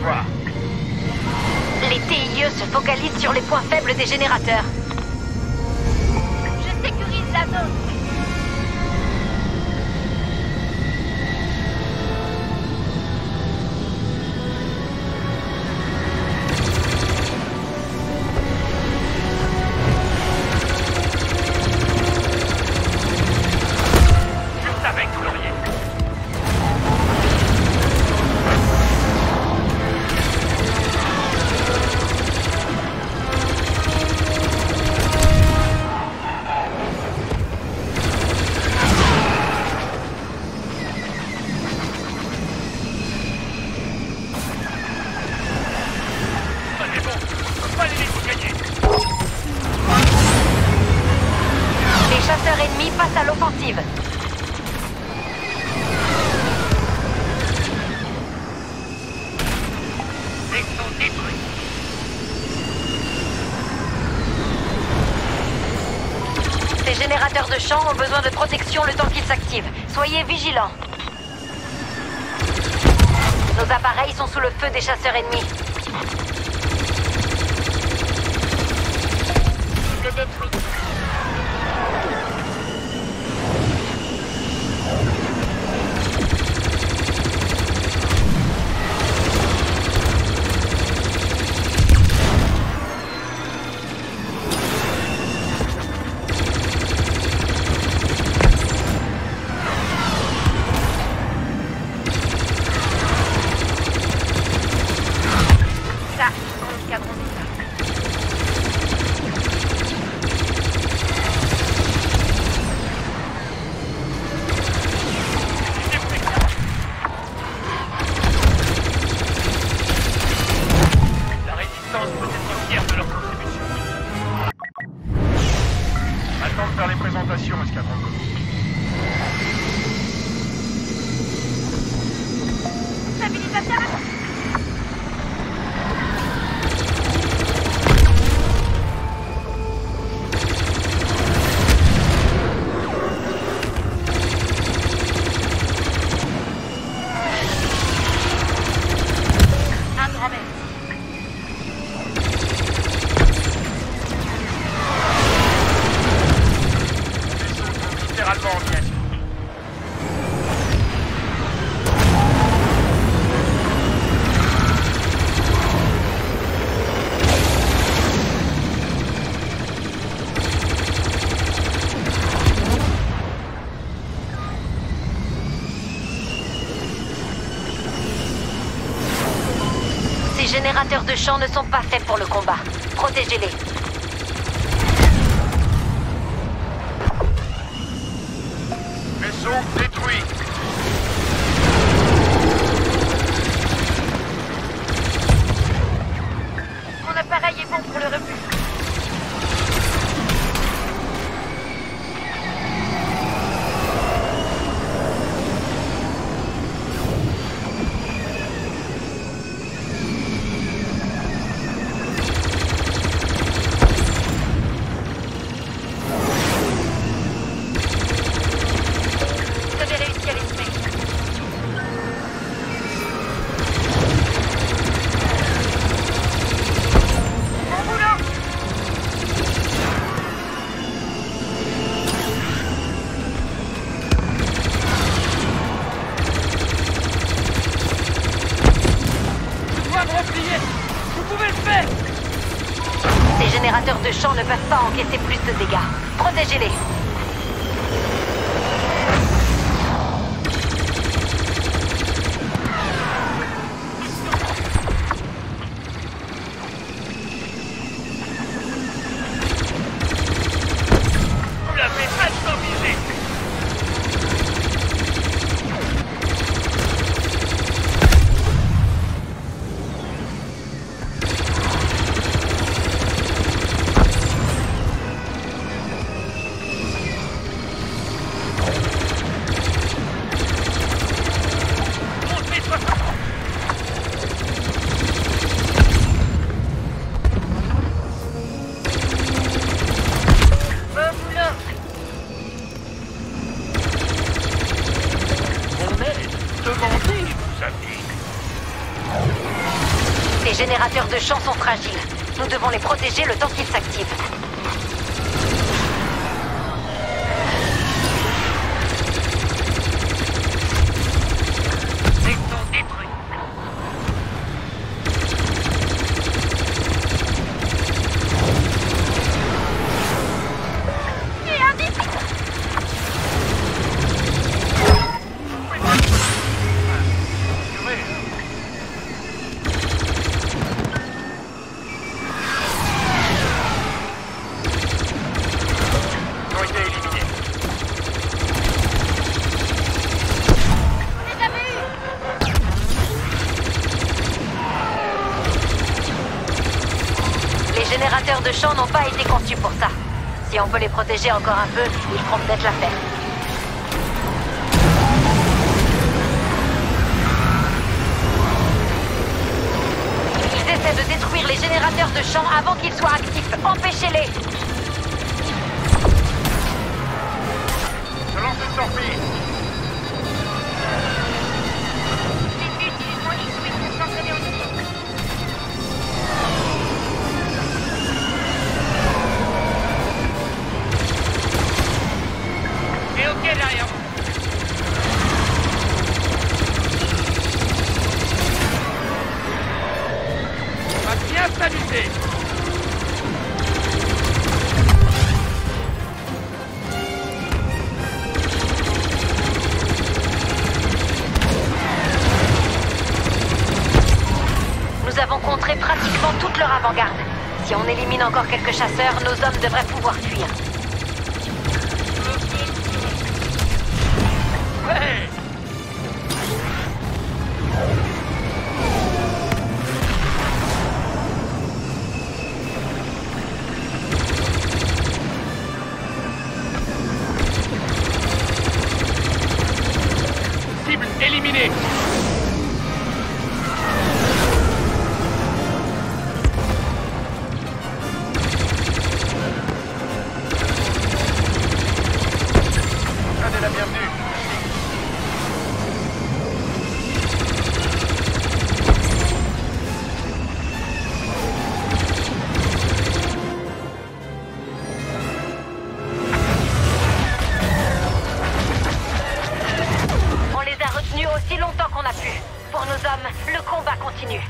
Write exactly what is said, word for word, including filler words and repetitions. voir. Les T I E se focalisent sur les points faibles des générateurs. Je sécurise la zone. Les générateurs de champ ont besoin de protection le temps qu'ils s'activent. Soyez vigilants. Nos appareils sont sous le feu des chasseurs ennemis. Les générateurs de champ ne sont pas faits pour le combat. Protégez-les. Vaisseau détruit. Mon appareil est bon pour le rebut. Les générateurs de champ ne peuvent pas encaisser plus de dégâts. Protégez-les. Les générateurs de champ sont fragiles. Nous devons les protéger le temps qu'ils s'activent. Les champs n'ont pas été conçus pour ça. Si on peut les protéger encore un peu, ils feront peut-être l'affaire. Ils essaient de détruire les générateurs de champs avant qu'ils soient actifs. Empêchez-les! Je lance une torpille. Si on élimine encore quelques chasseurs, nos hommes devraient pouvoir fuir. Ouais. Cible éliminée. Aussi longtemps qu'on a pu. Pour nos hommes, le combat continue.